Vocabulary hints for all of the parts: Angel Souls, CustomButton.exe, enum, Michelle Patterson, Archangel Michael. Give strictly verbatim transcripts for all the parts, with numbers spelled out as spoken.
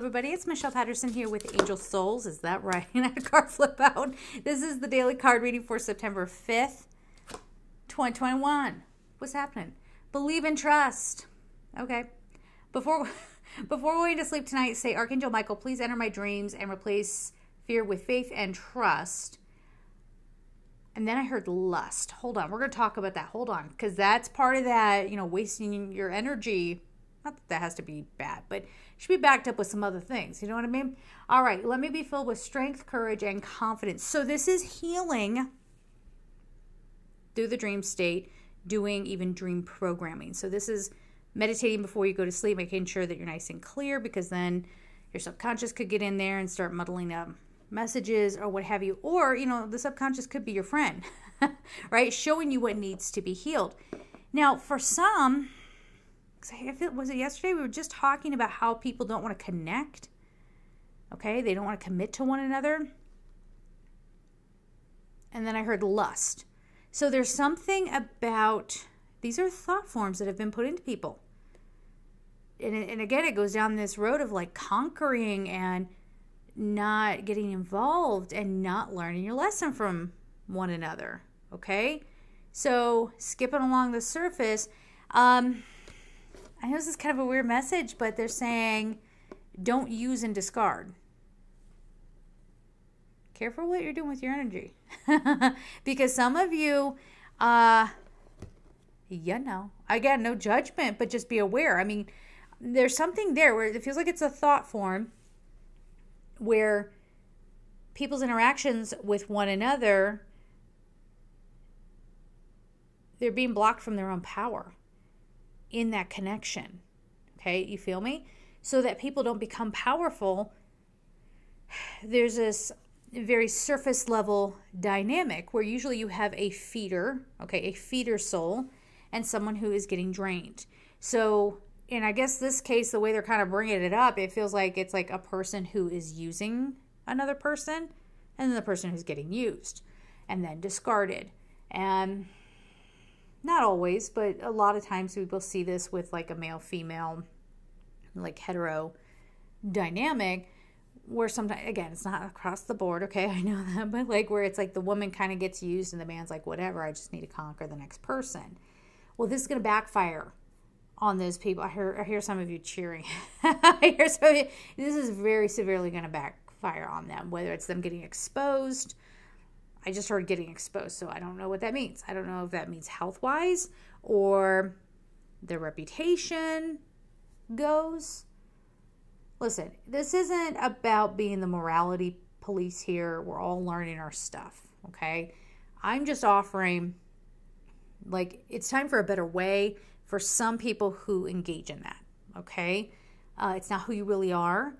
everybody. It's Michelle Patterson here with Angel Souls. Is that right? I had a card flip out. This is the daily card reading for September fifth, twenty twenty-one. What's happening? Believe and trust. Okay. Before, before going to sleep tonight, say, Archangel Michael, please enter my dreams and replace fear with faith and trust. And then I heard lust. Hold on. We're going to talk about that. Hold on. Because that's part of that, you know, wasting your energy. Not that that has to be bad, but it should be backed up with some other things. You know what I mean? All right, let me be filled with strength, courage, and confidence. So this is healing through the dream state, doing even dream programming. So this is meditating before you go to sleep, making sure that you're nice and clear, because then your subconscious could get in there and start muddling up messages or what have you. Or, you know, the subconscious could be your friend, right? Showing you what needs to be healed. Now, for some... I feel, was it yesterday? We were just talking about how people don't want to connect. Okay? They don't want to commit to one another. And then I heard lust. So there's something about, these are thought forms that have been put into people. And, and again, it goes down this road of like conquering and not getting involved and not learning your lesson from one another. Okay? So skipping along the surface, um... I know this is kind of a weird message, but they're saying don't use and discard. Careful what you're doing with your energy. Because some of you, uh, you know, again, no judgment, but just be aware. I mean, there's something there where it feels like it's a thought form where people's interactions with one another, they're being blocked from their own power in that connection. Okay, you feel me? So that people don't become powerful, there's this very surface level dynamic where usually you have a feeder, okay, a feeder soul and someone who is getting drained. So, and I guess this case, the way they're kind of bringing it up, it feels like it's like a person who is using another person and then the person who's getting used and then discarded. And not always, but a lot of times we will see this with like a male-female, like hetero dynamic where sometimes, again, it's not across the board, okay, I know that, but like where it's like the woman kind of gets used and the man's like, whatever, I just need to conquer the next person. Well, this is going to backfire on those people. I hear, I hear some of you cheering. I hear some of you, this is very severely going to backfire on them, whether it's them getting exposed. I just heard getting exposed, so I don't know what that means. I don't know if that means health-wise or their reputation goes. Listen, this isn't about being the morality police here. We're all learning our stuff, okay? I'm just offering, like, it's time for a better way for some people who engage in that, okay? Uh, it's not who you really are.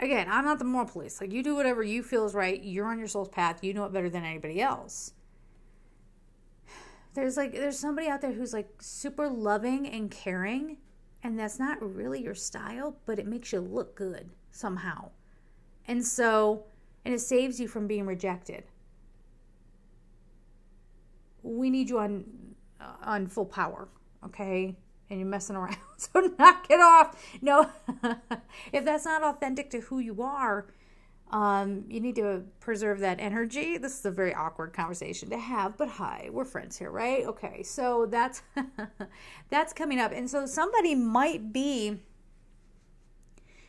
Again, I'm not the moral police. Like, you do whatever you feel is right. You're on your soul's path. You know it better than anybody else. There's like, there's somebody out there who's like super loving and caring, and that's not really your style, but it makes you look good somehow. And so, and it saves you from being rejected. We need you on, on full power, okay? And you're messing around, so knock it off. No, if that's not authentic to who you are, um, you need to preserve that energy. This is a very awkward conversation to have, but hi, we're friends here, right? Okay, so that's, that's coming up. And so somebody might be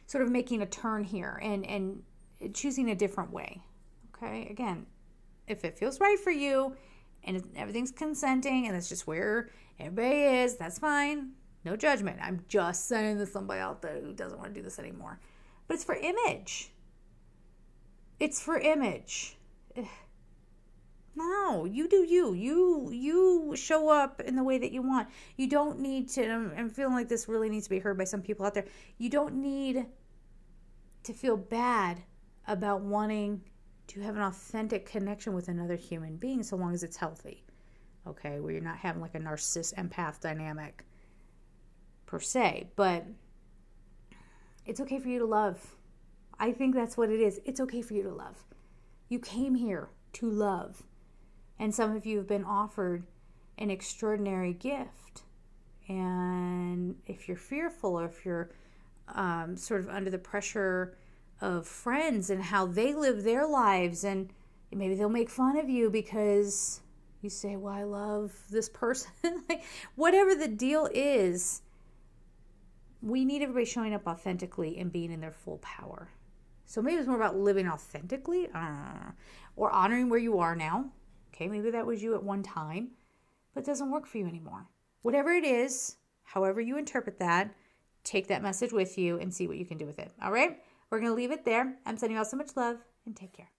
sort of making a turn here and, and choosing a different way, okay? Again, if it feels right for you, and everything's consenting, and that's just where everybody is, that's fine. No judgment. I'm just sending this somebody out there who doesn't want to do this anymore. But it's for image. It's for image. Ugh. No, you do you. You you show up in the way that you want. You don't need to, and I'm, I'm feeling like this really needs to be heard by some people out there. You don't need to feel bad about wanting to have an authentic connection with another human being so long as it's healthy, okay, where you're not having like a narcissist empath dynamic per se, but it's okay for you to love. I think that's what it is. It's okay for you to love. You came here to love, and some of you have been offered an extraordinary gift, and if you're fearful or if you're um, sort of under the pressure of friends and how they live their lives, and maybe they'll make fun of you because you say, well, I love this person. Like, whatever the deal is, we need everybody showing up authentically and being in their full power. So maybe it's more about living authentically, uh, or honoring where you are now. Okay, maybe that was you at one time, but it doesn't work for you anymore. Whatever it is, however you interpret that, take that message with you and see what you can do with it. All right? We're going to leave it there. I'm sending you all so much love, and take care.